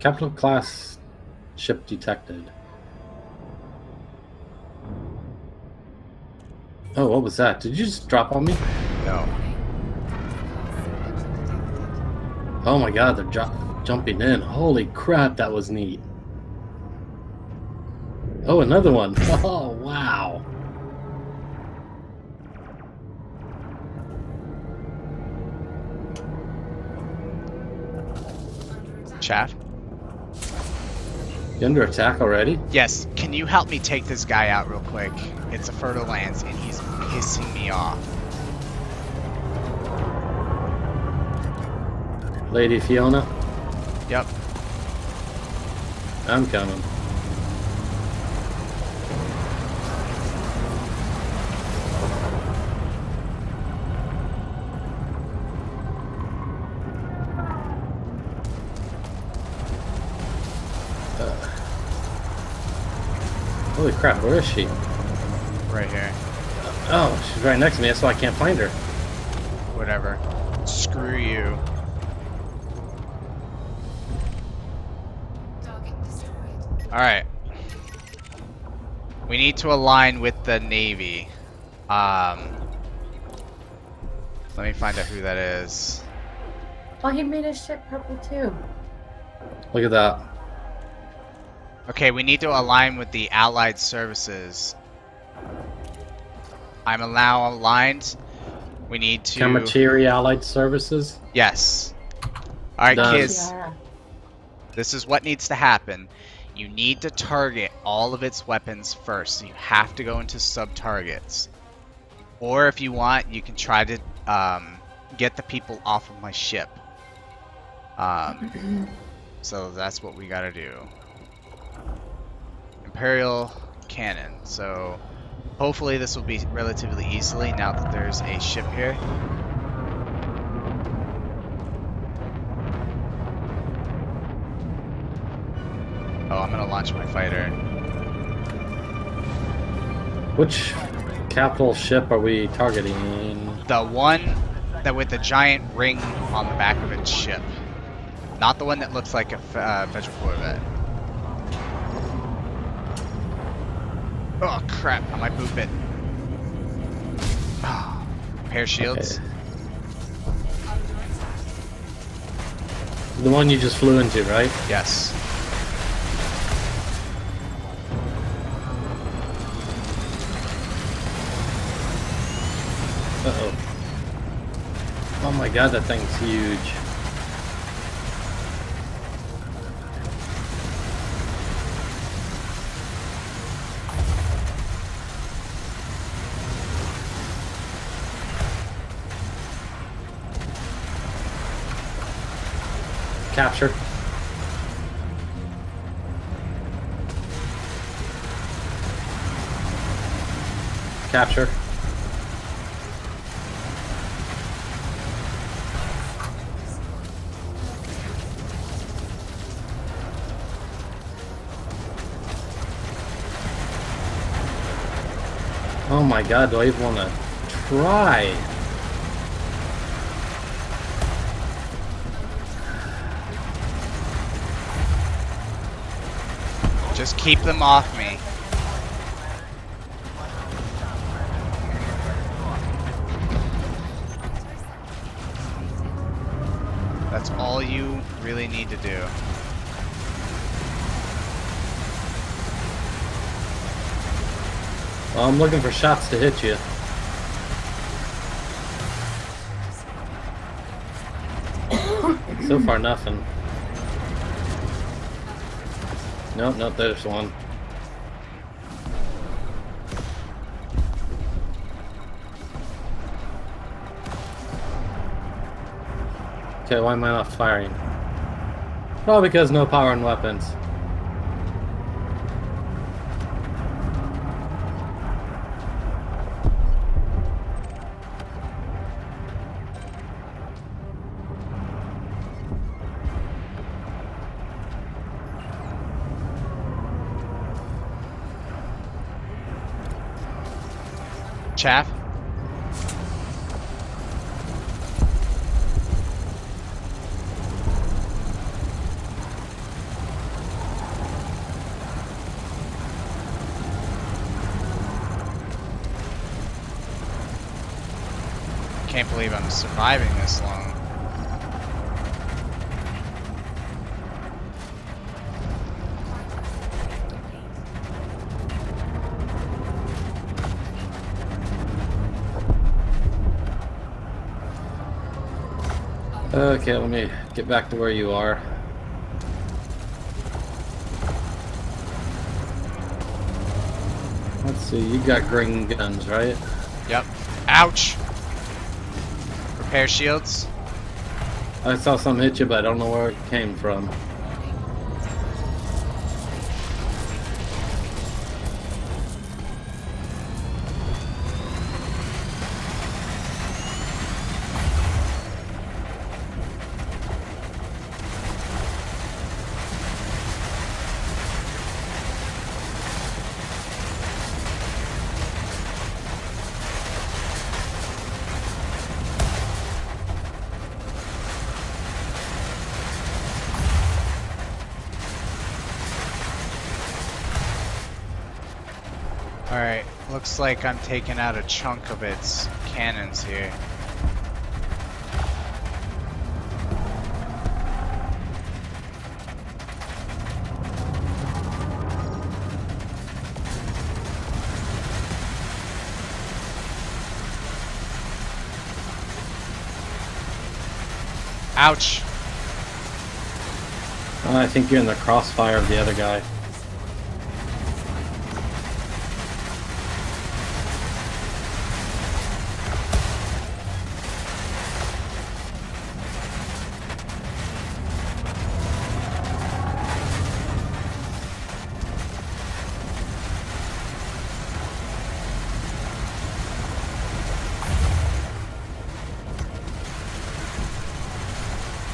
Capital class ship detected. Oh, what was that? Did you just drop on me? No. Oh my god, they're jumping in. Holy crap, that was neat. Oh, another one. Oh, wow. Chat? You under attack already? Yes. Can you help me take this guy out real quick? It's a Fertile Lance, and he's pissing me off. Lady Fiona? Yep. I'm coming. Holy crap, where is she? Right here. Oh, she's right next to me, that's why I can't find her. Whatever. Screw you. Alright. We need to align with the Navy. Let me find out who that is. Well, he made his ship purple too. Look at that. Okay, we need to align with the Allied Services. I'm now aligned. We need to... Commandeer Allied Services? Yes. Alright, kids. Yeah. This is what needs to happen. You need to target all of its weapons first. So you have to go into sub-targets. Or if you want, you can try to get the people off of my ship. So that's what we gotta do. Imperial cannon. So hopefully this will be relatively easily now that there's a ship here. Oh, I'm gonna launch my fighter. Which capital ship are we targeting? The one that with the giant ring on the back of its ship. Not the one that looks like a Federal Corvette. Oh crap, I might poop it. Oh, repair shields. Okay. The one you just flew into, right? Yes. Uh-oh. Oh my god, that thing's huge. Capture. Capture. Oh my god, do I even want to try? Just keep them off me. That's all you really need to do. Well, I'm looking for shots to hit you. So far, nothing. Nope, nope, there's one. Okay, why am I not firing? Probably because no power in weapons. Chaff. can't believe I'm surviving this long. Okay, let me get back to where you are. Let's see, you got green guns, right? Yep. Ouch! Repair shields. I saw something hit you, but I don't know where it came from. Alright, looks like I'm taking out a chunk of its cannons here. Ouch! I think you're in the crossfire of the other guy.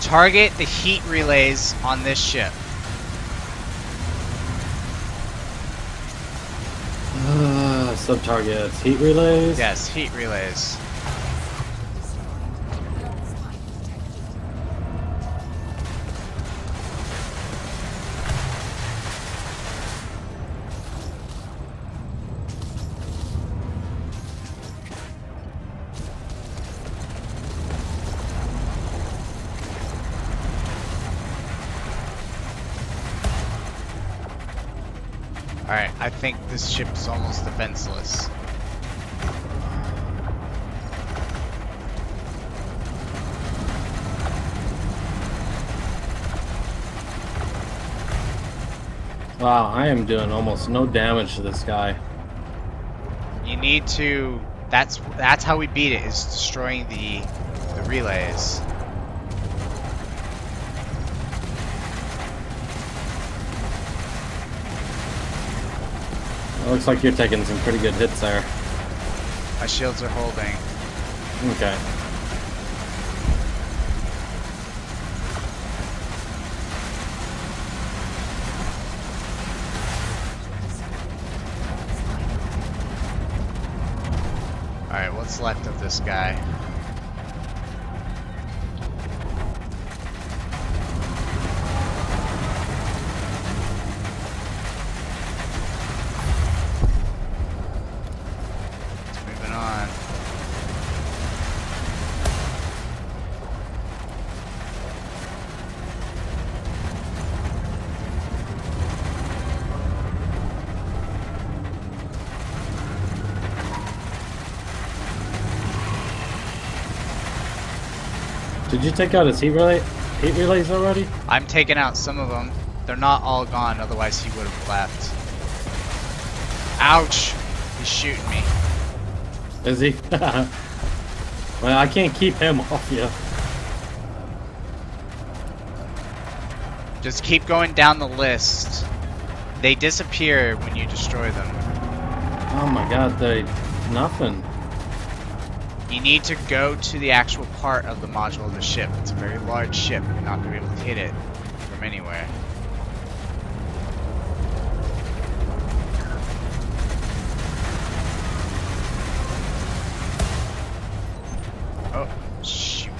Target the heat relays on this ship. Sub-targets. Heat relays? Yes, heat relays. Alright, I think this ship is almost defenseless. Wow, I am doing almost no damage to this guy. You need to... That's how we beat it, is destroying the relays. It looks like you're taking some pretty good hits there. My shields are holding. Okay. Alright, what's left of this guy? Did you take out his heat relays already? I'm taking out some of them. They're not all gone, otherwise he would have left. Ouch! He's shooting me. Is he? Well, I can't keep him off you. Just keep going down the list. They disappear when you destroy them. Oh my god, they... nothing. You need to go to the actual part of the module of the ship. It's a very large ship. You're not going to be able to hit it from anywhere. Oh, shoot.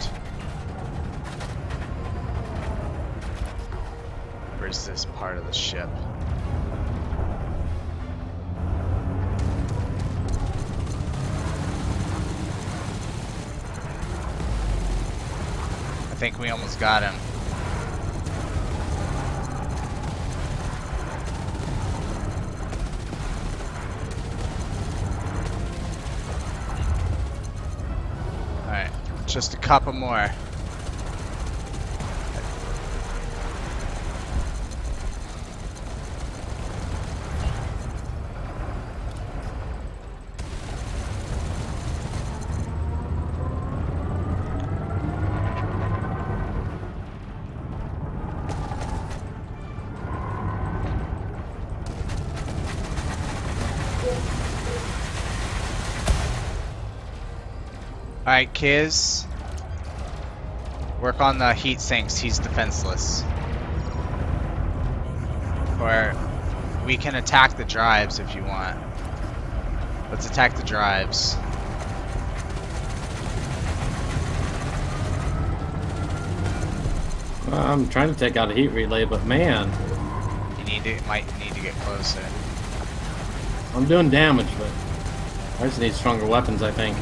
Where's this part of the ship? think we almost got him. Alright, just a couple more. Alright, Kiz, work on the heat sinks, he's defenseless. Or we can attack the drives if you want. Let's attack the drives. I'm trying to take out a heat relay, but man. You need to, might need to get closer. I'm doing damage, but I just need stronger weapons, I think.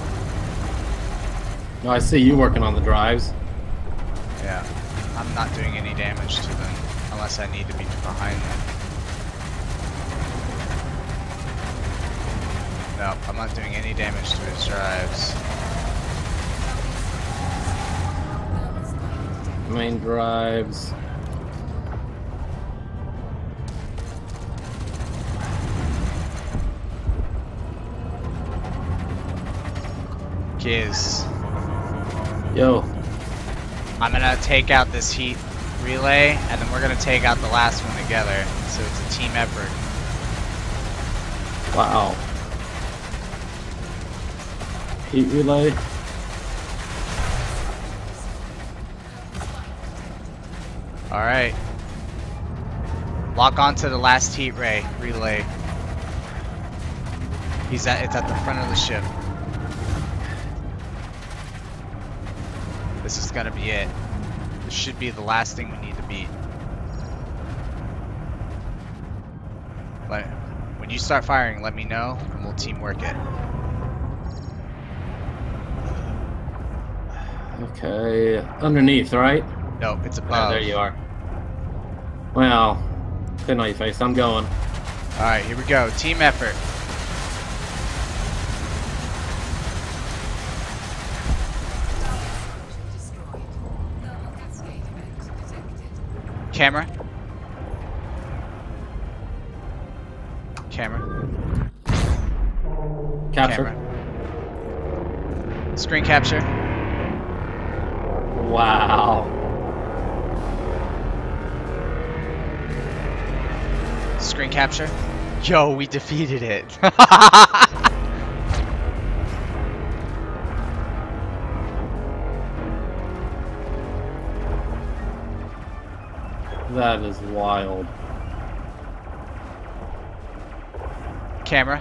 No, I see you working on the drives. Yeah, I'm not doing any damage to them unless I need to be behind them. No, I'm not doing any damage to his drives. Main drives. Kiz. Yo. I'm gonna take out this heat relay, and then we're gonna take out the last one together. So it's a team effort. Wow. Heat relay. Alright. Lock onto the last heat ray relay. It's at the front of the ship. This is gonna be it. This should be the last thing we need to beat. But when you start firing, let me know, and we'll teamwork it. Okay, underneath, right? No, it's above. Oh, there you are. Well, spin on your face. I'm going. All right, here we go. Team effort. Camera. Camera. Capture. Camera. Screen capture. Wow. Screen capture. Yo, we defeated it. That is wild. Camera.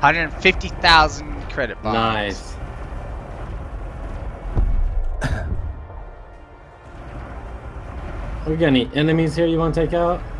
150,000 credit bombs. Nice. Are we got any enemies here you want to take out?